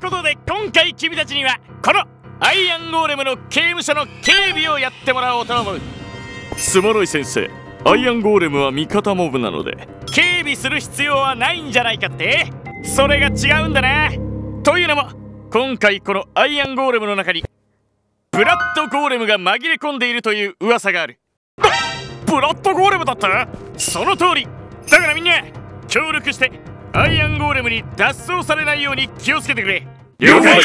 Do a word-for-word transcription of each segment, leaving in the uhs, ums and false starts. ことで今回君たちにはこのアイアンゴーレムの刑務所の警備をやってもらおうと思う。すまない先生、アイアンゴーレムは味方モブなので警備する必要はないんじゃないかって。それが違うんだな。というのも今回このアイアンゴーレムの中にブラッドゴーレムが紛れ込んでいるという噂がある。ブラッドゴーレムだった？その通りだからみんな協力してアイアンゴーレムに脱走されないように気をつけてくれ。了解。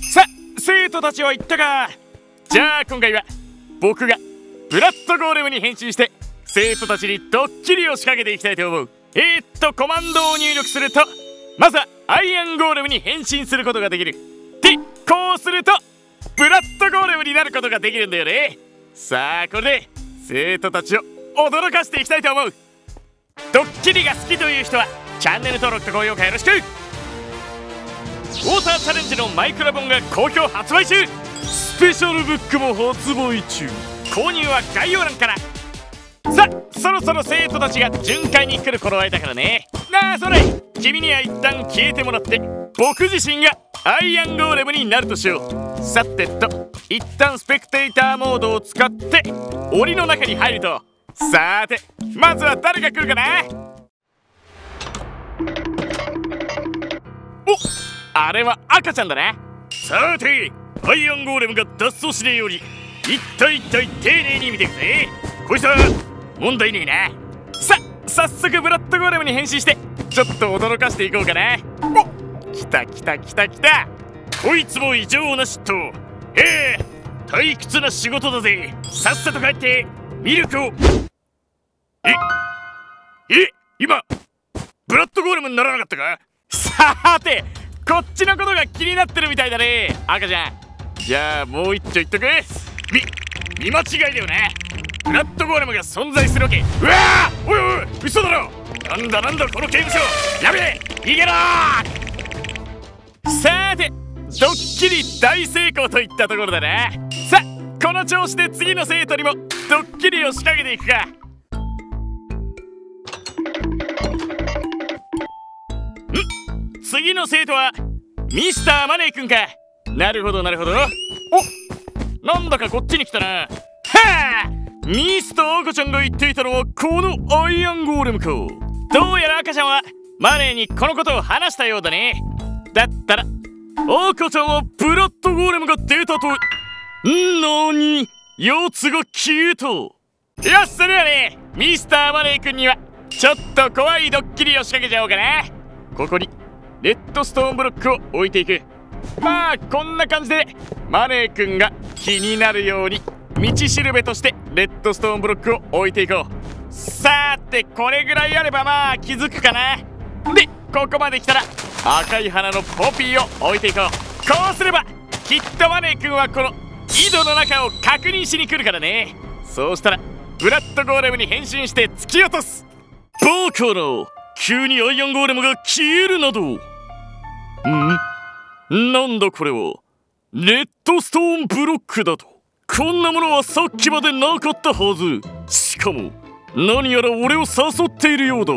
さあ生徒たちは言ったか。じゃあ今回は僕がブラッドゴーレムに変身して生徒たちにドッキリを仕掛けていきたいと思う。えー、っとコマンドを入力するとまずはアイアンゴーレムに変身することができる。でこうするとブラッドゴーレムになることができるんだよね。さあこれで生徒たちを驚かしていきたいと思う。ドッキリが好きという人はチャンネル登録と高評価よろしく。ウォーターチャレンジのマイクラ本が好評発売中。スペシャルブックも発売中。購入は概要欄から。さあそろそろ生徒たちが巡回に来る頃合いだからね。なあそれ君には一旦消えてもらって僕自身がアイアンゴーレムになるとしよう。さてと一旦スペクテーターモードを使って檻の中に入ると。さーてまずは誰が来るかな。おっあれは赤ちゃんだな。さてアイアンゴーレムが脱走しねえように一体一体丁寧に見ていくぜ。こいつは問題ねえな。さあ早速ブラッドゴーレムに変身してちょっと驚かしていこうかな。おっ来た来た来た来た。こいつも異常な嫉妬。へえ退屈な仕事だぜ。さっさと帰ってミルクを。ええ今ブラッドゴーレムにならなかったか。さてこっちのことが気になってるみたいだね赤ちゃん。じゃあもう一丁言っとく。み見間違いだよね。ブラッドゴーレムが存在するわけ。うわあおいおい嘘だろ。なんだなんだこの刑務所やべえ逃げろー。さてドッキリ大成功といったところだな。さあこの調子で次の生徒にもドッキリを仕掛けていくか。ん次の生徒はミスターマネーくんか。なるほどなるほど。おなんだかこっちに来たな。はあミスター赤ちゃんが言っていたのはこのアイアンゴーレムか。どうやら赤ちゃんはマネーにこのことを話したようだね。だったら赤ちゃんはブラッドゴーレムが出たと。なにやつが消えた。よしそれはねミスターマネーくんにはちょっと怖いドッキリを仕掛けちゃおうかな。ここにレッドストーンブロックを置いていく。まあこんな感じでマネーくんが気になるように道しるべとしてレッドストーンブロックを置いていこう。さーてこれぐらいあればまあ気づくかな。でここまで来たら赤い花のポピーを置いていこう。こうすればきっとマネー君はこの井戸の中を確認しに来るからね。そうしたらブラッドゴーレムに変身して突き落とす。バカな急にアイアンゴーレムが消えるなど。んなんだこれはレッドストーンブロックだと。こんなものはさっきまでなかったはず。しかも何やら俺を誘っているようだ。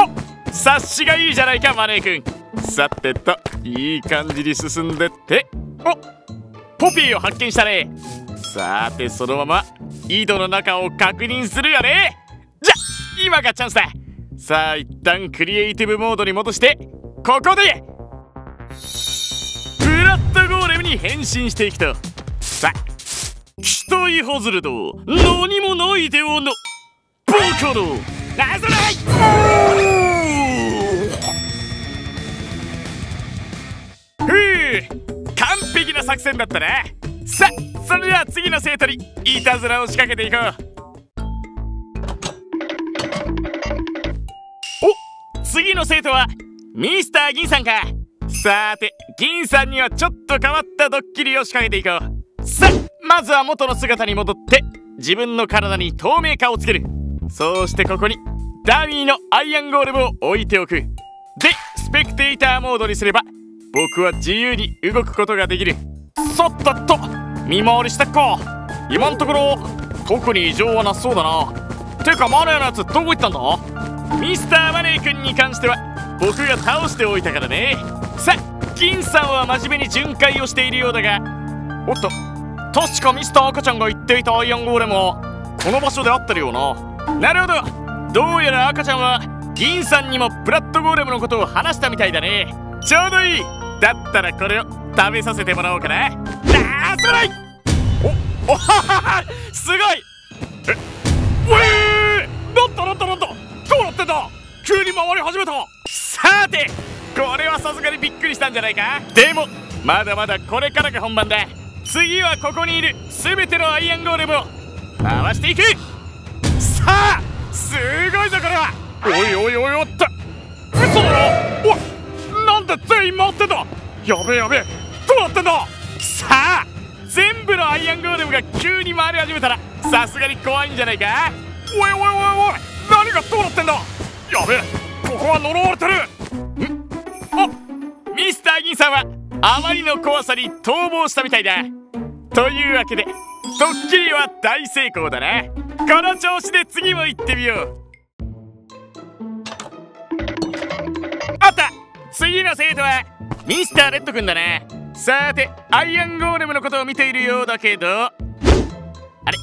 あっ察しがいいじゃないかマネー君。さてといい感じに進んでって。おポピーを発見したね。さてそのまま井戸の中を確認するよね。じゃ今がチャンスだ。さあ一旦クリエイティブモードに戻してここでブラッドゴーレムに変身していくと。さあ期待外れだ何もないではな。バカだなぞない。完璧な作戦だったね。さあそれでは次の生徒にいたずらを仕掛けていこう。お次の生徒はミスター銀さんか。さて銀さんにはちょっと変わったドッキリを仕掛けていこう。さあまずは元の姿に戻って自分の体に透明化をつける。そうしてここにダミーのアイアンゴーレムを置いておく。でスペクテーターモードにすれば僕は自由に動くことができる。さっとっと見回りしたっか。今のところ特に異常はなさそうだな。てかマネーのやつどこ行ったんだ。ミスターマネー君に関しては僕が倒しておいたからね。さあ銀さんは真面目に巡回をしているようだが、おっと確かミスター赤ちゃんが言っていたアイアンゴーレムはこの場所であってるよな。なるほど、どうやら赤ちゃんは銀さんにもブラッドゴーレムのことを話したみたいだね。ちょうどいい、だったらこれを食べさせてもらおうかな。あーそらい、おおははは、すごい、えウェー、なんとなんとなんと、どうなってんだ、急に回り始めた。さてこれはさすがにびっくりしたんじゃないか。でもまだまだこれからが本番だ。次はここにいる全てのアイアンゴーレムを回していく。さあすごいぞこれは。おいおいおいおって、嘘だろ、おいなんで全員回ってんだ、やべえやべえ、どうなってんだ。さあ全部のアイアンゴーレムが急に回り始めたらさすがに怖いんじゃないか。おいおいおいおい、何がどうなってんだ、やべえ、ここは呪われてるん。あ、ミスター銀さんはあまりの怖さに逃亡したみたいだ。というわけでドッキリは大成功だな。この調子で次も行ってみよう。あった、次の生徒はミスターレッドくんだな。さてアイアンゴーレムのことを見ているようだけど、あれ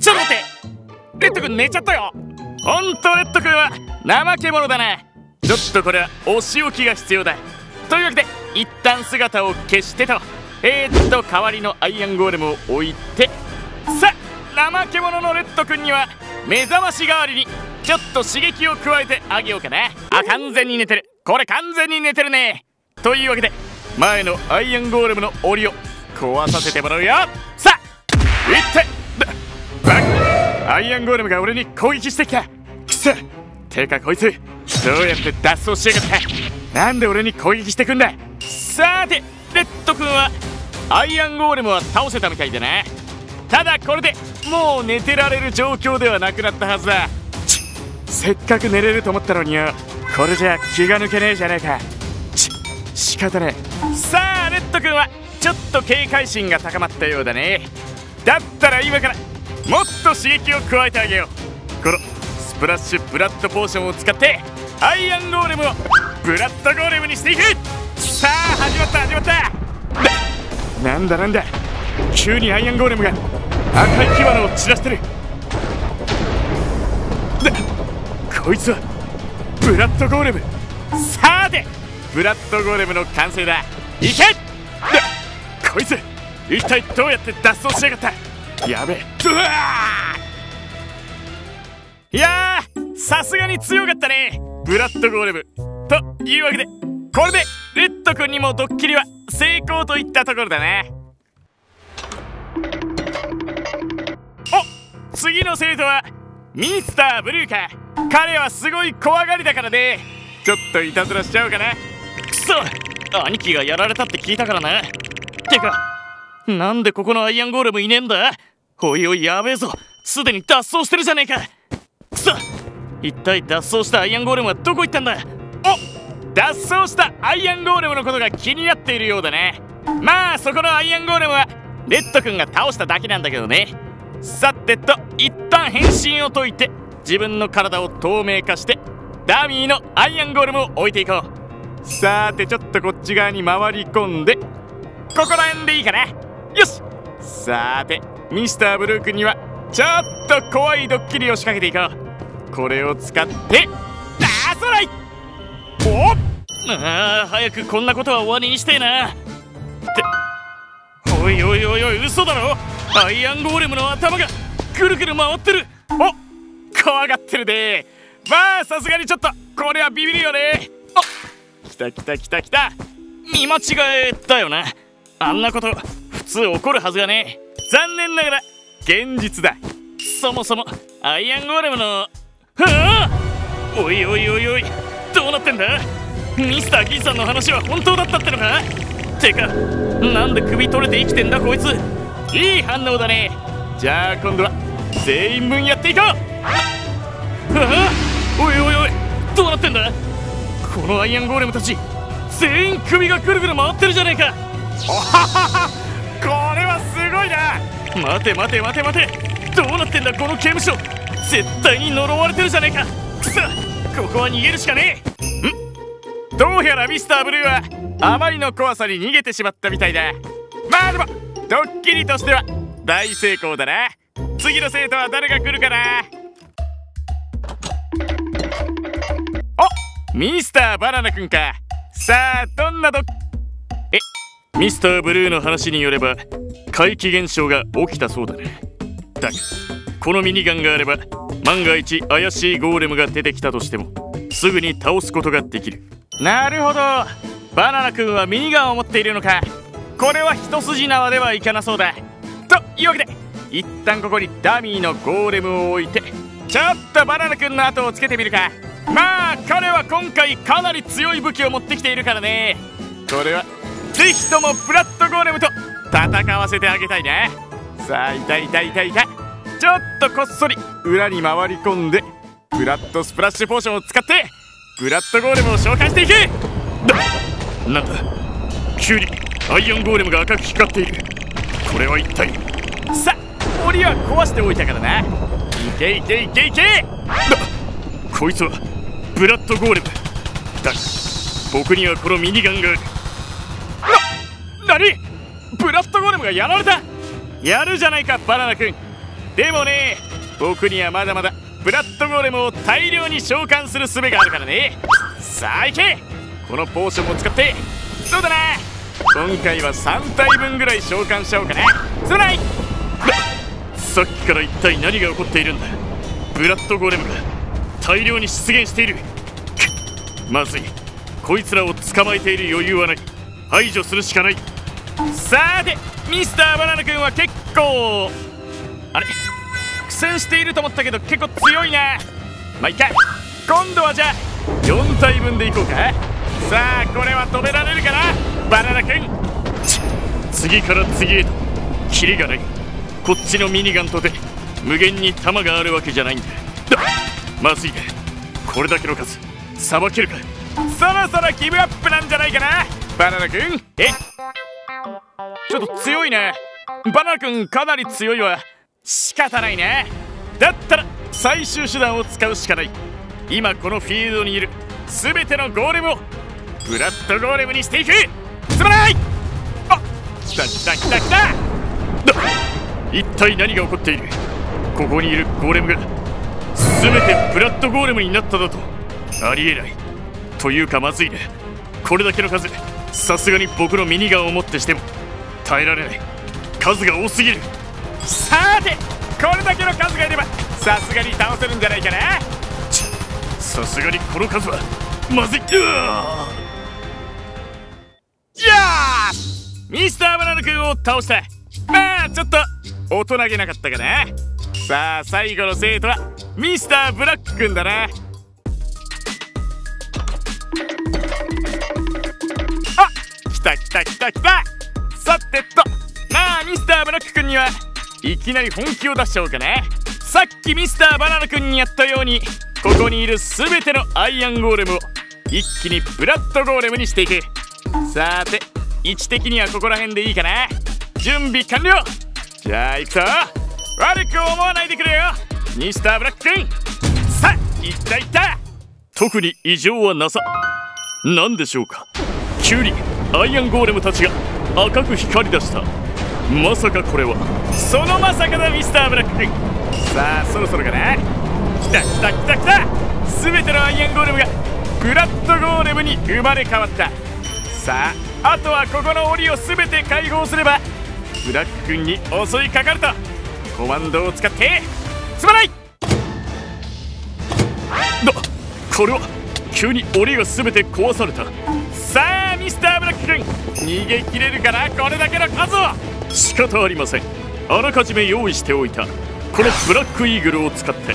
ちょっと待って、レッドくん寝ちゃったよ。ほんとレッドくんは怠け者だな。ちょっとこれはお仕置きが必要だ。というわけで一旦姿を消してと、えー、っと代わりのアイアンゴーレムを置いて、さあ怠け者のレッドくんには目覚まし代わりにちょっと刺激を加えてあげようかな。あ、完全に寝てる、これ完全に寝てるね。というわけで前のアイアンゴーレムの檻を壊させてもらうよ。さあいってバッ、アイアンゴーレムが俺に攻撃してきた。くそ、てかこいつどうやって脱走しやがった、なんで俺に攻撃してくんだ。さてレッド君はアイアンゴーレムは倒せたみたいだな。ただこれでもう寝てられる状況ではなくなったはずだ。ちっ、せっかく寝れると思ったのによ、これじゃ気が抜けねえじゃねえか。ちっ、仕方ねえ。さあレッド君はちょっと警戒心が高まったようだね。だったら今からもっと刺激を加えてあげよう。このスプラッシュブラッドポーションを使ってアイアンゴーレムをブラッドゴーレムにしていく。さあ始まった始まった。な, なんだなんだ、急にアイアンゴーレムが赤い火花を散らしてる。こいつはブラッドゴーレム。さてブラッドゴーレムの完成だ。いけ、こいつ一体どうやって脱走しやがった、やべえ。うわー、いやーさすがに強かったねブラッドゴーレム。というわけでこれでレッド君にもドッキリは成功といったところだね。お、次の生徒はミスターブルーか。彼はすごい怖がりだからね、ちょっといたずらしちゃおうかな。くそ、兄貴がやられたって聞いたからな。てかなんでここのアイアンゴーレムいねえんだ。おいおいやべえぞ、すでに脱走してるじゃねえか。くそ、一体脱走したアイアンゴーレムはどこ行ったんだ。お、脱走したアイアンゴーレムのことが気になっているようだね。まあそこのアイアンゴーレムはレッド君が倒しただけなんだけどね。さてと一旦変身を解いて自分の体を透明化してダミーのアイアンゴーレムを置いていこう。さてちょっとこっち側に回り込んでここら辺でいいかな。よし、さてミスターブルー君にはちょっと怖いドッキリを仕掛けていこう。これを使ってダーソライ。おっ、あー早くこんなことは終わりにしてえな。っておいおいおいおい、嘘だろ、アイアンゴーレムの頭がくるくる回ってる。おっ、怖がってるね。まあさすがにちょっとこれはビビるよね。あっ、来た来た来た来た、見間違えたよな。あんなこと普通起こるはずがね。残念ながら現実だ。そもそもアイアンゴーレムの、ああおいおいおいおい、どうなってんだ。ミスター銀さんの話は本当だったってのか。てかなんで首取れて生きてんだこいつ、いい反応だね。じゃあ今度は全員分やっていこう。ああおいおいおい、どうなってんだ、このアイアンゴーレムたち全員首がぐるぐる回ってるじゃねえか。おははは、これはすごいな。待て待て待て待て、どうなってんだこの刑務所、絶対に呪われてるじゃねえか。くくそ、ここは逃げるしかねえ。ん、どうやらミスターブルーはあまりの怖さに逃げてしまったみたいだ。まあでもドッキリとしては大成功だな。次の生徒は誰が来るかな。お、ミスターバナナくんか。さあどんなドッえミスターブルーの話によれば怪奇現象が起きたそうだね。だがこのミニガンがあれば万が一怪しいゴーレムが出てきたとしてもすぐに倒すことができる。なるほど、バナナくんはミニガンを持っているのか。これは一筋縄ではいかなそうだ。というわけで一旦ここにダミーのゴーレムを置いてちょっとバナナくんの後をつけてみるか。まあ彼は今回かなり強い武器を持ってきているからね。これはぜひともブラッドゴーレムと戦わせてあげたいな。さあいたいたいたいた。ちょっとこっそり裏に回り込んでブラッドスプラッシュポーションを使ってブラッドゴーレムを紹介していけ。なんだ、急にアイアンゴーレムが赤く光っている。これは一体。さあ檻は壊しておいたからな。いけいけいけいけ。こいつはブラッドゴーレムだ。僕にはこのミニガンがある。な、なに、ブラッドゴーレムがやられた。やるじゃないかバナナ君。でもね、僕にはまだまだブラッドゴーレムを大量に召喚する術があるからね。さあ行け。このポーションを使って、そうだな、今回はさんたいぶんぐらい召喚しちゃおうかな。そらい、さっきから一体何が起こっているんだ。ブラッドゴーレムが大量に出現している。まずい、こいつらを捕まえている余裕はない。排除するしかない。さーてミスターバナナ君は結構あれ苦戦していると思ったけど結構強いな。まあいっか、今度はじゃあよんたいぶんでいこうか。さあこれは止められるかなバナナ君。次から次へとキリがない。こっちのミニガンとて無限に弾があるわけじゃないんだ。まずいね、これだけの数さばけるか。そろそろギブアップなんじゃないかなバナナ君。え、ちょっと強いねバナナ君。かなり強いわ。仕方ないね。だったら最終手段を使うしかない。今このフィールドにいる全てのゴーレムをブラッドゴーレムにしていく。すまない！あ、来た来た来た来た！一体何が起こっている。ここにいるゴーレムが全てブラッドゴーレムになっただと。ありえない。というかまずいね、これだけの数さすがに僕のミニガンを持ってしても耐えられない。数が多すぎる。さてこれだけの数がいればさすがに倒せるんじゃないかな。さすがにこの数はまずい。うわー、ミスターバナナ君を倒した。まあちょっと大人げなかったかな。さあ最後の生徒はミスターブラック君だな。あ、来た来た来た来た。さてと、まあミスターブラック君にはいきなり本気を出しちゃおうかな。さっきミスターバナナ君にやったようにここにいる全てのアイアンゴーレムを一気にブラッドゴーレムにしていく。さて位置的にはここら辺でいいかな。準備完了。じゃあ行くぞ。悪く思わないでくれよミスターブラック君。さあ行った行った。特に異常はなさなんでしょうか。急にアイアンゴーレムたちが赤く光り出した。まさかこれは。そのまさかだミスターブラック君。さあそろそろかな。来た来た来た来た。全てのアイアンゴーレムがブラッドゴーレムに生まれ変わった。さああとはここの檻を全て解放すればブラック君に襲いかかると。コマンドを使ってすまない。だ、これは急に檻が全て壊された。さあミスターブラック君逃げ切れるかな。これだけの数を。仕方ありません。あらかじめ用意しておいたこのブラックイーグルを使って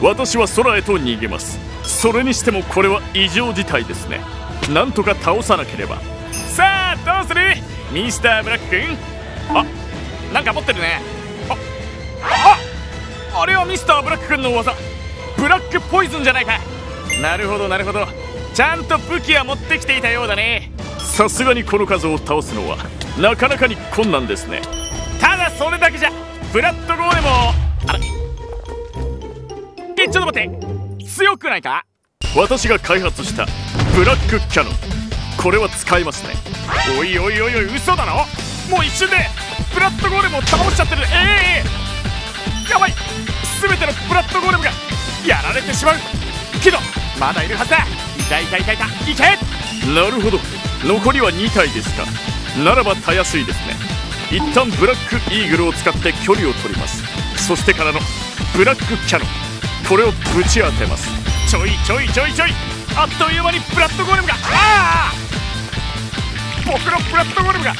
私は空へと逃げます。それにしてもこれは異常事態ですね。なんとか倒さなければ。さあどうするミスターブラック君。あ、なんか持ってるね。ああ、あれはミスターブラック君の技ブラックポイズンじゃないか。なるほどなるほど、ちゃんと武器は持ってきていたようだね。さすがにこの数を倒すのはなかなかに困難ですね。ただそれだけじゃブラッドゴーレムをあれえちょっと待って、強くないか？私が開発したブラックキャノン、これは使いますね。おいおいおいおい、嘘だろ。もう一瞬でブラッドゴーレムを倒しちゃってる。ええー、やばい、全てのブラッドゴーレムがやられてしまうけど、まだいるはずだ。いたいたいたいた、いけ。なるほど、残りはに体ですか。ならばたやすいですね。一旦ブラックイーグルを使って距離を取ります。そしてからのブラックキャノン、これをぶち当てます。ちょいちょいちょいちょい、あっという間にブラッドゴーレムが、ああ、僕のブラッドゴーレムが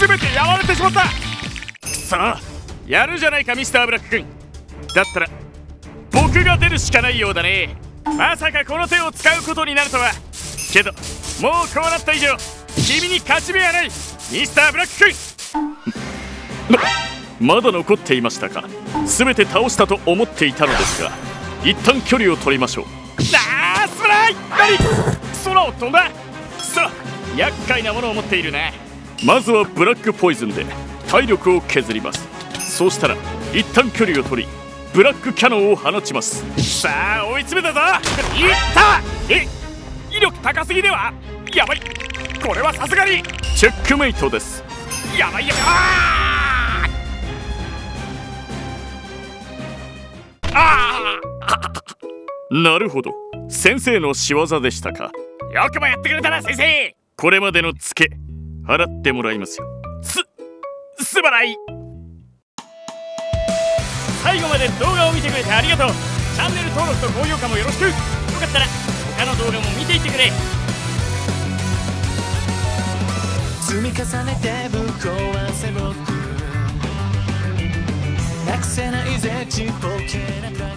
全てやられてしまった。さあ、やるじゃないかミスターブラック君。だったら僕が出るしかないようだね。まさかこの手を使うことになるとは。けどもうこうなった以上、君に勝ち目はないミスターブラック君。 ま, まだ残っていましたか。全て倒したと思っていたのですが、一旦距離を取りましょう。ああ、すまない。何、空を飛んだ。さあ、厄介なものを持っているね。まずはブラックポイズンで体力を削ります。そうしたら一旦距離を取り、ブラックキャノンを放ちます。さあ、追い詰めたぞ。いった。え、威力高すぎでは。やばい、これはさすがにチェックメイトです。やばいやばい、ああ、なるほど、先生の仕業でしたか。よくもやってくれたな先生。これまでのツケ払ってもらいますよ。す、すまない。最後まで動画を見てくれてありがとう。チャンネル登録と高評価もよろしく。よかったら他の動画も見ていってくれ。積み重ねてぶっ壊せ僕なくせないぜちっぽけな